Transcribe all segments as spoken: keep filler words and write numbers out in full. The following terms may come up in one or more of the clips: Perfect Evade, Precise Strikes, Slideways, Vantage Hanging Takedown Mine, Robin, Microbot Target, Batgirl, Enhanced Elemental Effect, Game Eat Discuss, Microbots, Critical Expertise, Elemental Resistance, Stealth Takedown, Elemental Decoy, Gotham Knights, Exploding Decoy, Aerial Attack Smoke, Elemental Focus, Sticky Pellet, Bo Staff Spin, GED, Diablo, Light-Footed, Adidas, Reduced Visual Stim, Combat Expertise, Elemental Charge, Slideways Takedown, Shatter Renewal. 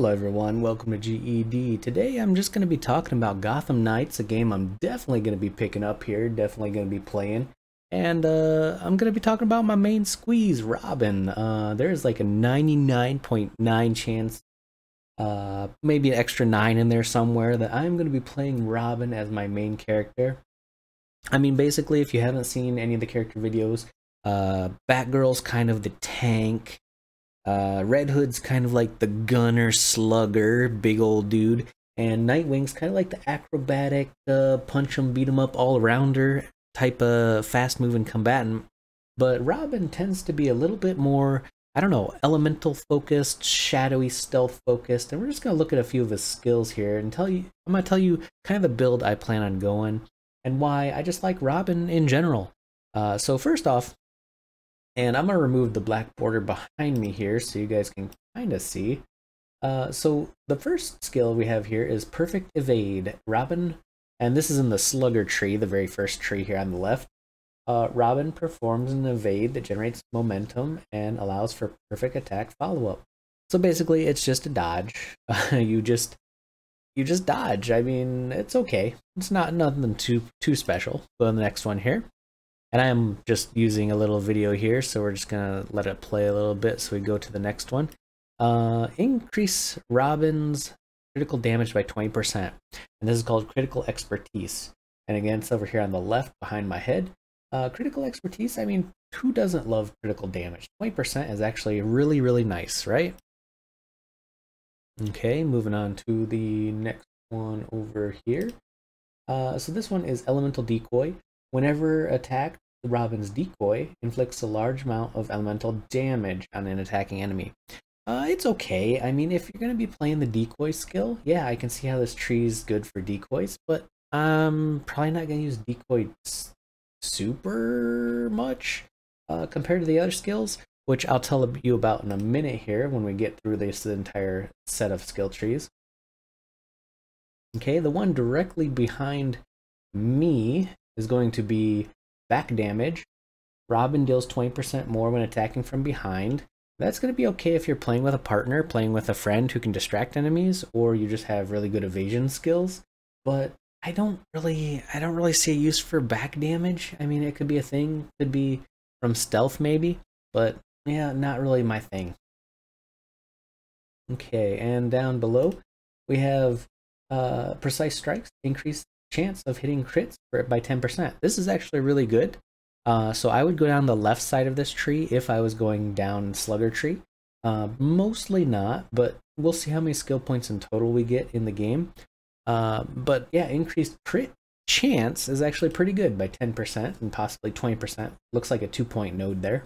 Hello everyone, welcome to G E D. Today I'm just going to be talking about Gotham Knights, a game I'm definitely going to be picking up here, definitely going to be playing. And uh, I'm going to be talking about my main squeeze, Robin. Uh, there's like a ninety-nine point nine chance, uh, maybe an extra nine in there somewhere, that I'm going to be playing Robin as my main character. I mean, basically, if you haven't seen any of the character videos, uh, Batgirl's kind of the tank. Uh, Red Hood's kind of like the gunner slugger, big old dude, and Nightwing's kind of like the acrobatic, uh, punch 'em, beat 'em up, all-rounder type of fast-moving combatant. But Robin tends to be a little bit more, I don't know, elemental focused, shadowy stealth focused, and we're just gonna look at a few of his skills here and tell you, I'm gonna tell you kind of the build I plan on going and why I just like Robin in general. Uh, so first off. And I'm going to remove the black border behind me here so you guys can kind of see. Uh, so the first skill we have here is Perfect Evade. Robin, and this is in the Slugger tree, the very first tree here on the left. Uh, Robin performs an evade that generates momentum and allows for perfect attack follow-up. So basically it's just a dodge. Uh, you just you just dodge. I mean, it's okay. It's not nothing too, too special. Go on the next one here. And I am just using a little video here, so we're just going to let it play a little bit so we go to the next one. Uh, increase Robin's critical damage by twenty percent. And this is called Critical Expertise. And again, it's over here on the left behind my head. Uh, critical Expertise, I mean, who doesn't love critical damage? twenty percent is actually really, really nice, right? Okay, moving on to the next one over here. Uh, so this one is Elemental Decoy. Whenever attacked, Robin's decoy inflicts a large amount of elemental damage on an attacking enemy. Uh, it's okay. I mean, if you're going to be playing the decoy skill, yeah, I can see how this tree is good for decoys, but I'm probably not going to use decoy super much uh, compared to the other skills, which I'll tell you about in a minute here when we get through this entire set of skill trees. Okay, the one directly behind me is going to be back damage. Robin deals twenty percent more when attacking from behind. That's going to be okay if you're playing with a partner, playing with a friend who can distract enemies, or you just have really good evasion skills. But I don't really, I don't really see a use for back damage. I mean, it could be a thing, could be from stealth maybe, but yeah, not really my thing. Okay, and down below we have uh, Precise Strikes, increase chance of hitting crits for, by ten percent. This is actually really good. Uh, so I would go down the left side of this tree if I was going down Slugger tree. Uh, mostly not, but we'll see how many skill points in total we get in the game. Uh, but yeah, increased crit chance is actually pretty good by ten percent and possibly twenty percent. Looks like a two-point node there.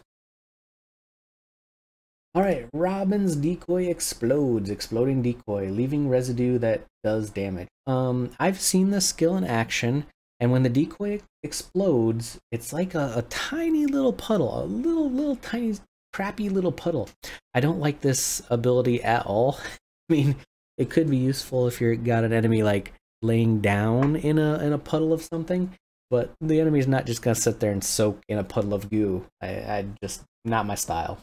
All right, Robin's decoy explodes, exploding decoy, leaving residue that does damage. Um, I've seen this skill in action, and when the decoy explodes, it's like a, a tiny little puddle, a little, little tiny, crappy little puddle. I don't like this ability at all. I mean, it could be useful if you've got an enemy like laying down in a, in a puddle of something, but the enemy's not just gonna sit there and soak in a puddle of goo. I, I just, not my style.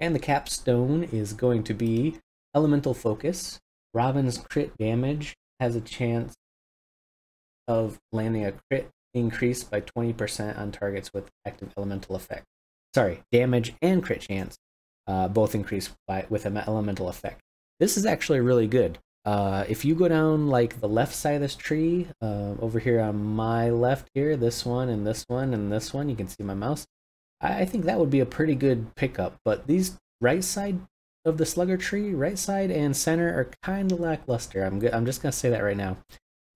And the capstone is going to be Elemental Focus. Robin's crit damage has a chance of landing a crit increase by twenty percent on targets with active elemental effect. Sorry, damage and crit chance uh, both increase by, with an elemental effect. This is actually really good. Uh, if you go down like the left side of this tree, uh, over here on my left here, this one and this one and this one, you can see my mouse. I think that would be a pretty good pickup, but these right side of the Slugger tree, right side and center, are kind of lackluster. I'm good. I'm just gonna say that right now.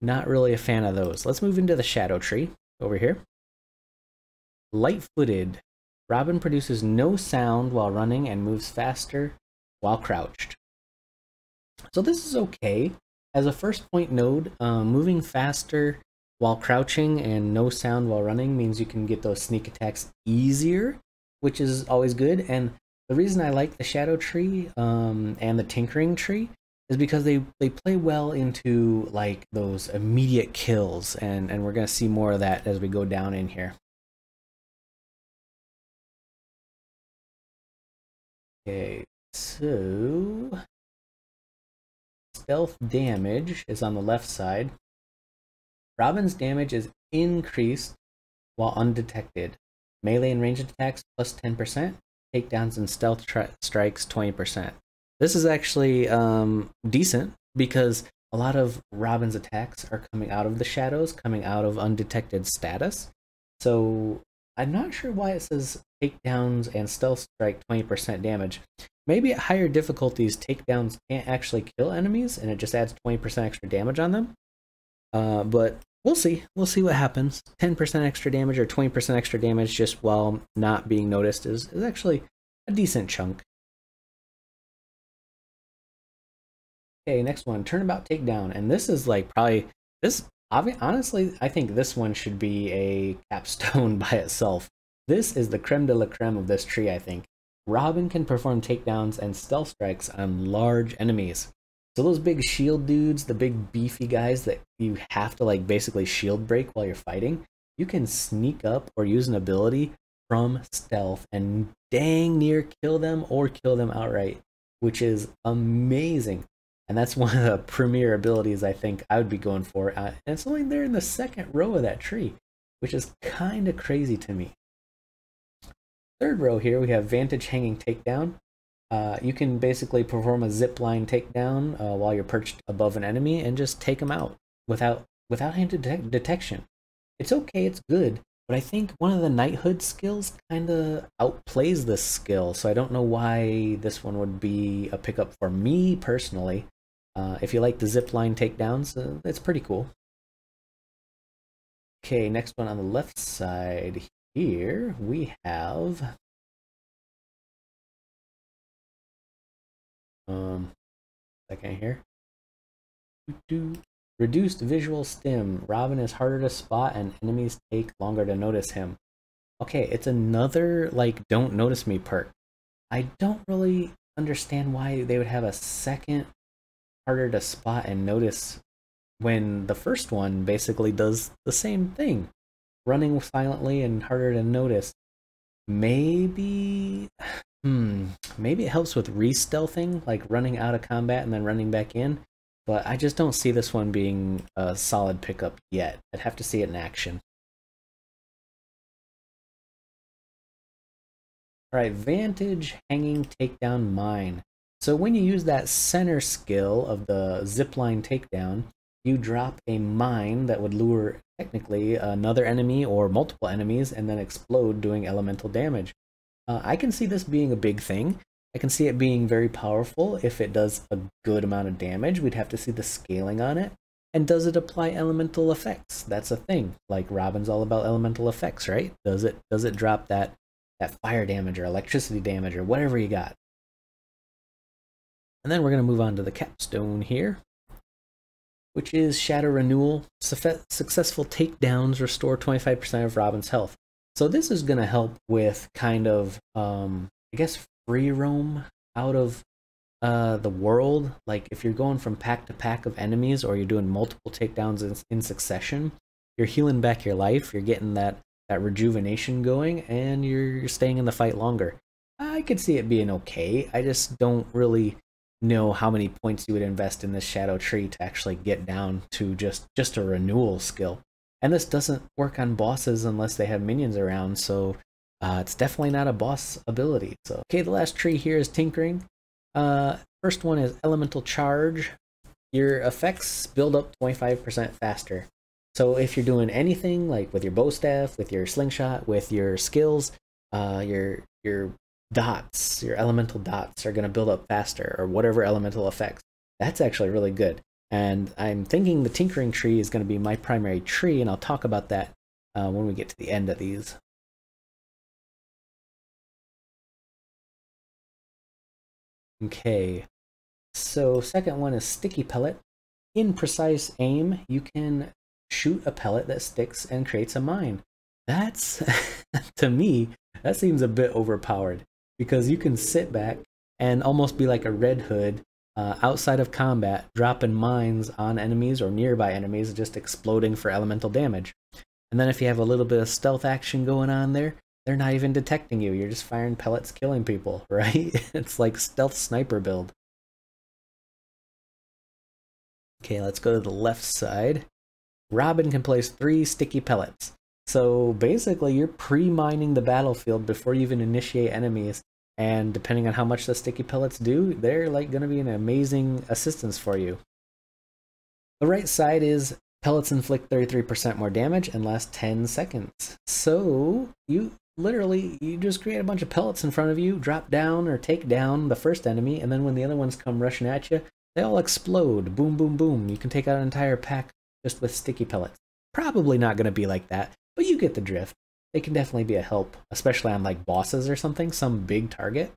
Not really a fan of those. Let's move into the Shadow tree over here. Light-Footed. Robin produces no sound while running and moves faster while crouched. So this is okay as a first point node. Um, moving faster while crouching and no sound while running means you can get those sneak attacks easier, which is always good. And the reason I like the Shadow tree um, and the Tinkering tree is because they, they play well into like those immediate kills, and, and we're gonna see more of that as we go down in here. Okay, So Stealth Damage is on the left side. Robin's damage is increased while undetected. Melee and ranged attacks plus ten percent. Takedowns and stealth strikes twenty percent. This is actually um, decent because a lot of Robin's attacks are coming out of the shadows, coming out of undetected status. So I'm not sure why it says takedowns and stealth strike twenty percent damage. Maybe at higher difficulties, takedowns can't actually kill enemies and it just adds twenty percent extra damage on them. Uh, but we'll see. We'll see what happens. ten percent extra damage or twenty percent extra damage just while not being noticed is, is actually a decent chunk. Okay, next one, Turnabout Takedown. And this is like probably, this, honestly, I think this one should be a capstone by itself. This is the creme de la creme of this tree, I think. Robin can perform takedowns and stealth strikes on large enemies. So those big shield dudes, the big beefy guys that you have to like basically shield break while you're fighting, you can sneak up or use an ability from stealth and dang near kill them or kill them outright, which is amazing. And that's one of the premier abilities I think I would be going for. Uh, and it's only there in the second row of that tree, which is kind of crazy to me. Third row here, we have Vantage Hanging Takedown. Uh, you can basically perform a zipline takedown uh, while you're perched above an enemy and just take them out without without hand detec detection. It's okay, it's good, but I think one of the Knighthood skills kind of outplays this skill, so I don't know why this one would be a pickup for me personally. Uh, if you like the zipline takedowns, uh, it's pretty cool. Okay, next one on the left side here, we have... Um, second here. Reduced Visual Stim. Robin is harder to spot and enemies take longer to notice him. Okay, it's another, like, don't notice me perk. I don't really understand why they would have a second harder to spot and notice when the first one basically does the same thing. Running silently and harder to notice. Maybe... Hmm, maybe it helps with re-stealthing, like running out of combat and then running back in, but I just don't see this one being a solid pickup yet. I'd have to see it in action. Alright, Vantage Hanging Takedown Mine. So when you use that center skill of the zipline takedown, you drop a mine that would lure technically another enemy or multiple enemies and then explode doing elemental damage. Uh, I can see this being a big thing. I can see it being very powerful if it does a good amount of damage. We'd have to see the scaling on it. And does it apply elemental effects? That's a thing. Like Robin's all about elemental effects, right? Does it does it drop that, that fire damage or electricity damage or whatever you got? And then we're going to move on to the capstone here, which is Shatter Renewal. Successful takedowns restore twenty-five percent of Robin's health. So this is going to help with kind of, um, I guess, free roam out of uh, the world. Like if you're going from pack to pack of enemies or you're doing multiple takedowns in, in succession, you're healing back your life, you're getting that, that rejuvenation going, and you're, you're staying in the fight longer. I could see it being okay. I just don't really know how many points you would invest in this shadow tree to actually get down to just, just a renewal skill. And this doesn't work on bosses unless they have minions around, so uh, it's definitely not a boss ability. So, okay, the last tree here is Tinkering. Uh, first one is Elemental Charge. Your effects build up twenty-five percent faster. So if you're doing anything, like with your bow staff, with your slingshot, with your skills, uh, your, your dots, your elemental dots are going to build up faster, or whatever elemental effects. That's actually really good. And I'm thinking the Tinkering tree is going to be my primary tree, and I'll talk about that uh, when we get to the end of these. Okay, so second one is Sticky Pellet. In Precise Aim, you can shoot a pellet that sticks and creates a mine. That's, to me, that seems a bit overpowered, because you can sit back and almost be like a Red Hood. Uh, outside of combat, dropping mines on enemies or nearby enemies, just exploding for elemental damage. And then if you have a little bit of stealth action going on there, they're not even detecting you. You're just firing pellets, killing people, right? It's like stealth sniper build. Okay, let's go to the left side. Robin can place three sticky pellets. So basically you're pre-mining the battlefield before you even initiate enemies. And depending on how much the sticky pellets do, they're like going to be an amazing assistance for you. The right side is pellets inflict thirty-three percent more damage and last ten seconds. So you literally, you just create a bunch of pellets in front of you, drop down or take down the first enemy, and then when the other ones come rushing at you, they all explode. Boom, boom, boom. You can take out an entire pack just with sticky pellets. Probably not going to be like that, but you get the drift. They can definitely be a help, especially on like bosses or something, some big target.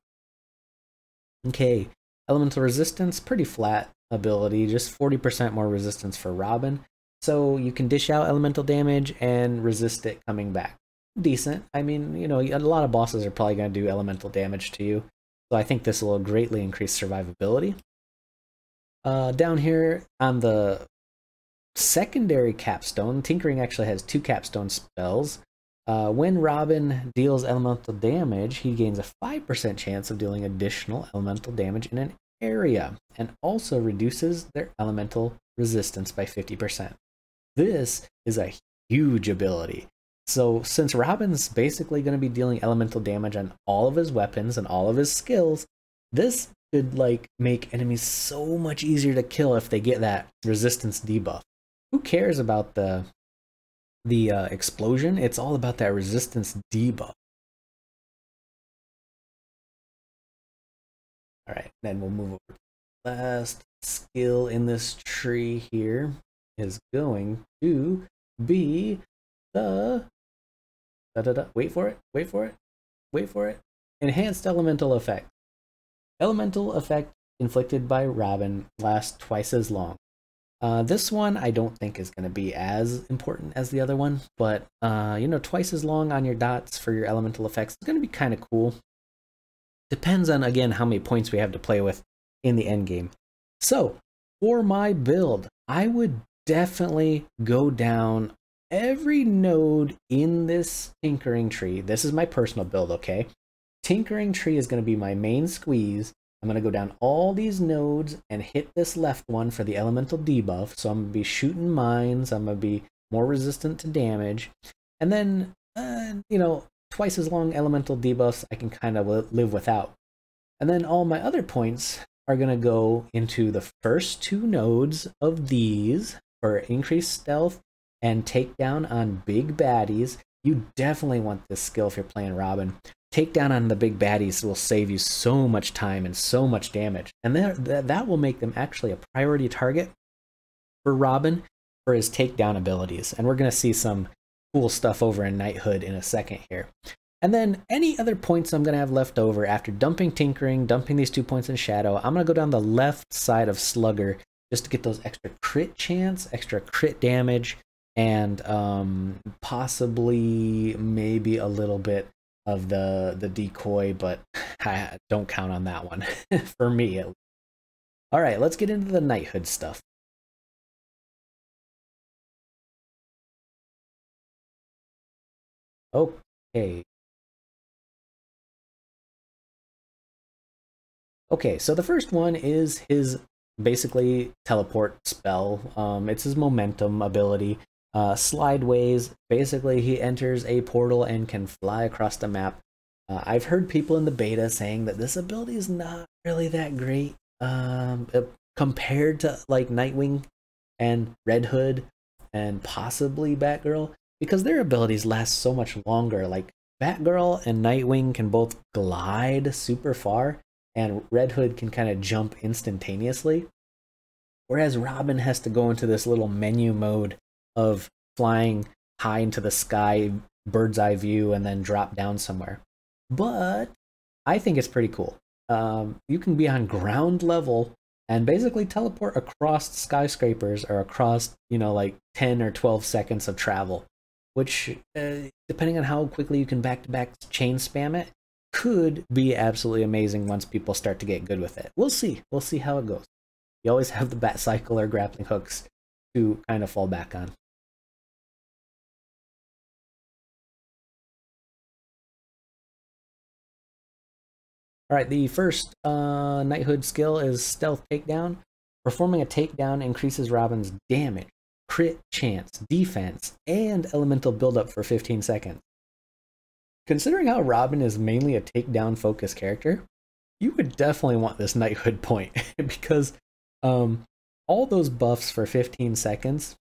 Okay, Elemental Resistance, pretty flat ability, just forty percent more resistance for Robin. So you can dish out elemental damage and resist it coming back. Decent. I mean, you know, a lot of bosses are probably going to do elemental damage to you. So I think this will greatly increase survivability. Uh, down here on the secondary capstone, Tinkering actually has two capstone spells. Uh, when Robin deals elemental damage, he gains a five percent chance of dealing additional elemental damage in an area, and also reduces their elemental resistance by fifty percent. This is a huge ability. So since Robin's basically going to be dealing elemental damage on all of his weapons and all of his skills, this could like make enemies so much easier to kill if they get that resistance debuff. Who cares about the the uh, explosion? It's all about that resistance debuff. All right, then we'll move over. Last skill in this tree here is going to be the da, da, da, wait for it, wait for it, wait for it. Enhanced Elemental Effect. Elemental effect inflicted by Robin lasts twice as long. Uh, this one I don't think is going to be as important as the other one, but uh, you know, twice as long on your dots for your elemental effects is going to be kind of cool. Depends on, again, how many points we have to play with in the end game. So for my build, I would definitely go down every node in this tinkering tree. This is my personal build, okay? Tinkering tree is going to be my main squeeze. I'm going to go down all these nodes and hit this left one for the elemental debuff. So I'm going to be shooting mines. I'm going to be more resistant to damage. And then, uh, you know, twice as long elemental debuffs I can kind of live without. And then all my other points are going to go into the first two nodes of these for increased stealth and takedown on big baddies. You definitely want this skill if you're playing Robin. Takedown on the big baddies will save you so much time and so much damage. And that, that will make them actually a priority target for Robin for his takedown abilities. And we're going to see some cool stuff over in Knighthood in a second here. And then any other points I'm going to have left over after dumping Tinkering, dumping these two points in Shadow, I'm going to go down the left side of Slugger just to get those extra crit chance, extra crit damage, and um, possibly maybe a little bit of the, the decoy, but I don't count on that one for me. At least. All right, let's get into the Knighthood stuff. Okay. Okay, so the first one is his basically teleport spell. Um, it's his momentum ability. Uh, Slideways, basically he enters a portal and can fly across the map. Uh, I've heard people in the beta saying that this ability is not really that great um, compared to like Nightwing and Red Hood and possibly Batgirl, because their abilities last so much longer. Like Batgirl and Nightwing can both glide super far, and Red Hood can kind of jump instantaneously. Whereas Robin has to go into this little menu mode of flying high into the sky, bird's eye view, and then drop down somewhere. But I think it's pretty cool. Um, you can be on ground level and basically teleport across skyscrapers or across, you know, like ten or twelve seconds of travel, which, uh, depending on how quickly you can back-to-back chain spam it, could be absolutely amazing once people start to get good with it. We'll see. We'll see how it goes. You always have the bat cycle or grappling hooks to kind of fall back on. All right, the first uh, Night Hood skill is Stealth Takedown. Performing a takedown increases Robin's damage, crit chance, defense, and elemental buildup for fifteen seconds. Considering how Robin is mainly a takedown focused character, you would definitely want this Night Hood point because um, all those buffs for fifteen seconds,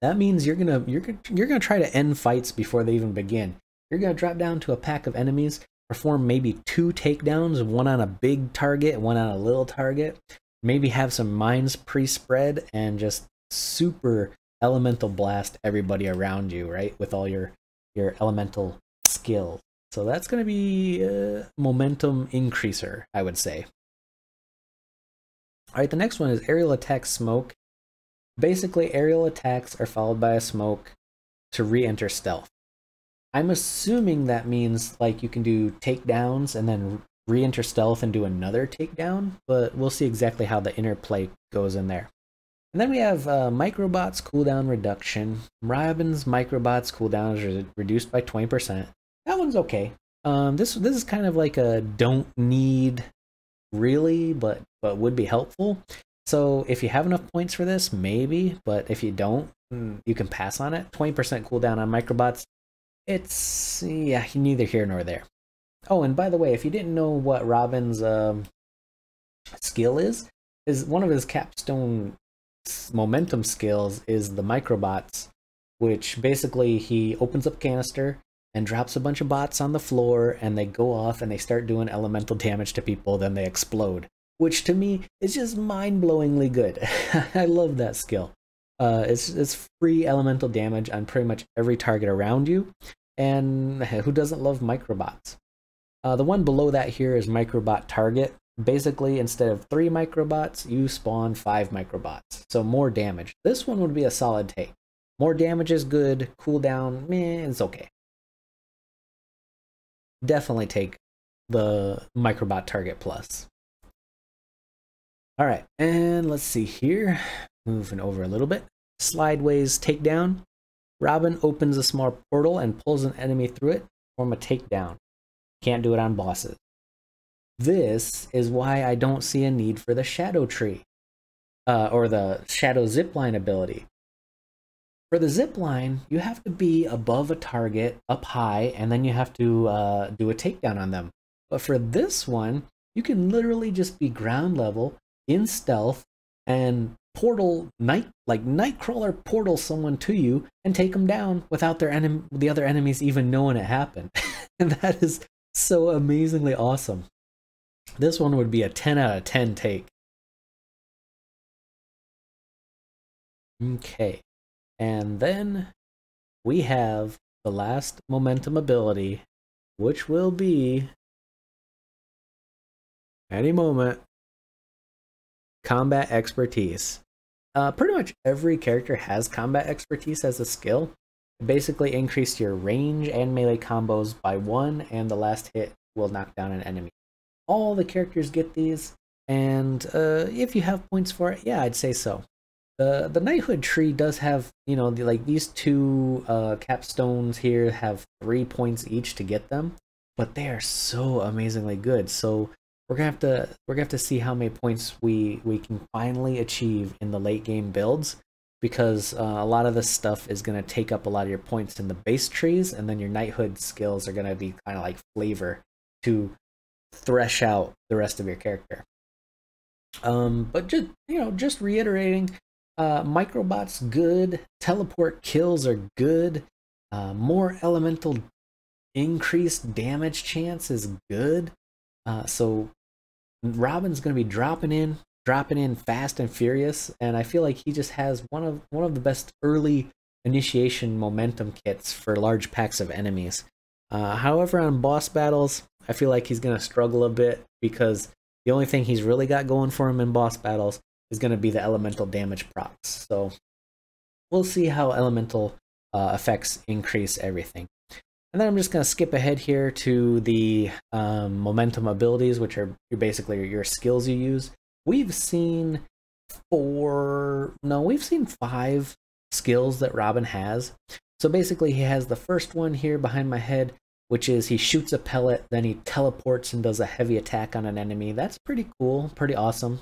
that means you're gonna you're gonna, you're gonna try to end fights before they even begin. You're gonna drop down to a pack of enemies, perform maybe two takedowns, one on a big target, one on a little target, maybe have some mines pre-spread, and just super elemental blast everybody around you, right, with all your, your elemental skills. So that's going to be a momentum increaser, I would say. All right, the next one is Aerial Attack Smoke. Basically, aerial attacks are followed by a smoke to re-enter stealth. I'm assuming that means like you can do takedowns and then re-enter stealth and do another takedown, but we'll see exactly how the interplay goes in there. And then we have uh, Microbots cooldown reduction. Robin's Microbots cooldown is re reduced by twenty percent. That one's okay. Um, this this is kind of like a don't need really, but but would be helpful. So if you have enough points for this, maybe. But if you don't, you can pass on it. twenty percent cooldown on Microbots. It's, yeah, neither here nor there. Oh, and by the way, if you didn't know what Robin's um, skill is, is one of his capstone momentum skills is the Microbots, which basically he opens up canister and drops a bunch of bots on the floor, and they go off and they start doing elemental damage to people, then they explode, which to me is just mind-blowingly good. I love that skill. Uh, it's, it's free elemental damage on pretty much every target around you, and who doesn't love Microbots? Uh, the one below that here is Microbot Target. Basically, instead of three Microbots, you spawn five Microbots, so more damage. This one would be a solid take. More damage is good, cooldown, meh, it's okay. Definitely take the Microbot Target Plus. All right, and let's see here. Moving over a little bit. Slideways Takedown. Robin opens a small portal and pulls an enemy through it, form a takedown. Can't do it on bosses. This is why I don't see a need for the Shadow Tree uh, or the Shadow Zipline ability. For the Zipline, you have to be above a target up high, and then you have to uh, do a takedown on them. But for this one, you can literally just be ground level in stealth and portal night like Nightcrawler portal someone to you and take them down without their enemy the other enemies even knowing it happened. And that is so amazingly awesome. This one would be a ten out of ten take. Okay, and then we have the last momentum ability, which will be any moment Combat Expertise. Uh, pretty much every character has Combat Expertise as a skill. It basically increased your range and melee combos by one, and the last hit will knock down an enemy. All the characters get these, and uh, if you have points for it, yeah, I'd say so. The, the Knighthood tree does have, you know, the, like these two uh, capstones here have three points each to get them, but they are so amazingly good. So We're gonna have to we're gonna have to see how many points we we can finally achieve in the late game builds, because uh, a lot of this stuff is gonna take up a lot of your points in the base trees, and then your Knighthood skills are gonna be kind of like flavor to thresh out the rest of your character. Um, but just you know, just reiterating, uh, Microbots good, teleport kills are good, uh, more elemental increased damage chance is good. Uh, so. Robin's going to be dropping in, dropping in fast and furious, and I feel like he just has one of one of the best early initiation momentum kits for large packs of enemies. Uh, however, on boss battles, I feel like he's going to struggle a bit, because the only thing he's really got going for him in boss battles is going to be the elemental damage procs. So we'll see how elemental uh, effects increase everything. And then I'm just going to skip ahead here to the um, momentum abilities, which are basically your skills you use. We've seen four, no, we've seen five skills that Robin has. So basically he has the first one here behind my head, which is he shoots a pellet, then he teleports and does a heavy attack on an enemy. That's pretty cool, pretty awesome.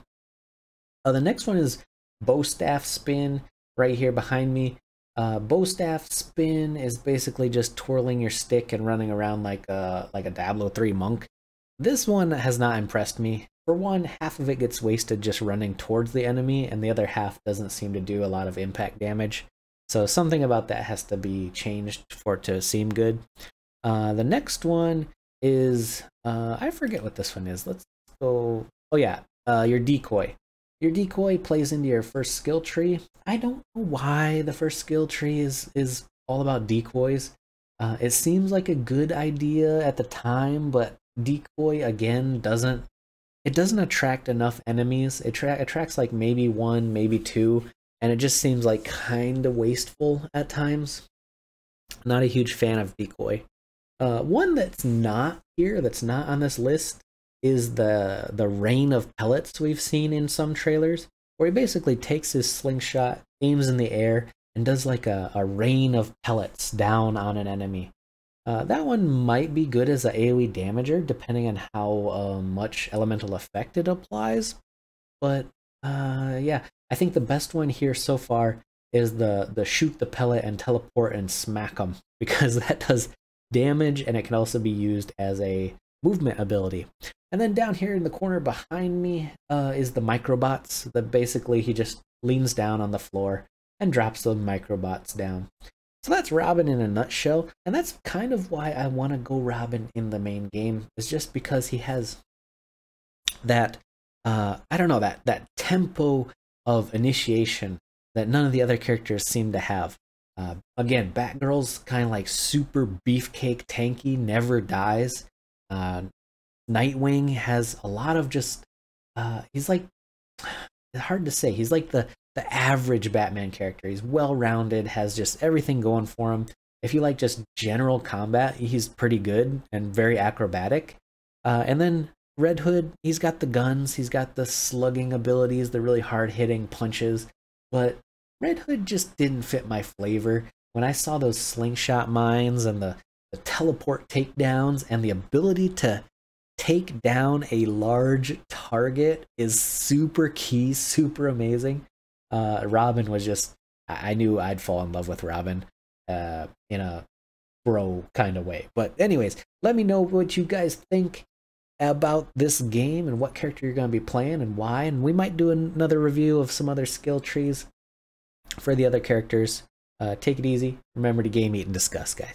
Uh, the next one is Bo Staff Spin right here behind me. Uh, Bo Staff Spin is basically just twirling your stick and running around like a, like a Diablo three monk. This one has not impressed me. For one, half of it gets wasted just running towards the enemy, and the other half doesn't seem to do a lot of impact damage. So something about that has to be changed for it to seem good. Uh, the next one is, uh, I forget what this one is. Let's go, oh yeah, uh, your decoy. Your decoy plays into your first skill tree. I don't know why the first skill tree is, is all about decoys. Uh, it seems like a good idea at the time, but decoy, again, doesn't, it doesn't attract enough enemies. It tra- attracts like maybe one, maybe two, and it just seems like kind of wasteful at times. Not a huge fan of decoy. Uh, one that's not here, that's not on this list, is the the rain of pellets we've seen in some trailers, where he basically takes his slingshot, aims in the air, and does like a, a rain of pellets down on an enemy. Uh, that one might be good as an AoE damager, depending on how uh, much elemental effect it applies. But uh, yeah, I think the best one here so far is the, the shoot the pellet and teleport and smack them, because that does damage, and it can also be used as a movement ability. And then down here in the corner behind me uh, is the Microbots. That basically he just leans down on the floor and drops those Microbots down. So that's Robin in a nutshell, and that's kind of why I want to go Robin in the main game, is just because he has that, uh, I don't know, that, that tempo of initiation that none of the other characters seem to have. Uh, again, Batgirl's kind of like super beefcake tanky, never dies. Uh, Nightwing has a lot of just, uh, he's like, hard to say, he's like the, the average Batman character. He's well-rounded, has just everything going for him. If you like just general combat, he's pretty good and very acrobatic. Uh, and then Red Hood, he's got the guns, he's got the slugging abilities, the really hard-hitting punches, but Red Hood just didn't fit my flavor. When I saw those slingshot mines and the, the teleport takedowns and the ability to take down a large target is super key, super amazing. Uh, Robin was just, I knew I'd fall in love with Robin uh, in a bro kind of way. But anyways, let me know what you guys think about this game and what character you're going to be playing and why. And we might do another review of some other skill trees for the other characters. Uh, take it easy. Remember to game, eat, and discuss, guys.